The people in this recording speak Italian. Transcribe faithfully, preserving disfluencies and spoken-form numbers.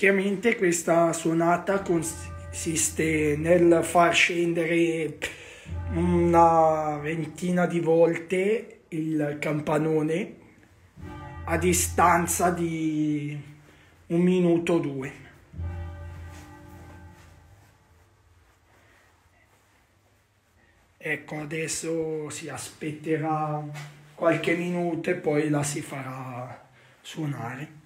Praticamente questa suonata consiste nel far scendere una ventina di volte il campanone a distanza di un minuto o due. Ecco, adesso si aspetterà qualche minuto e poi la si farà suonare.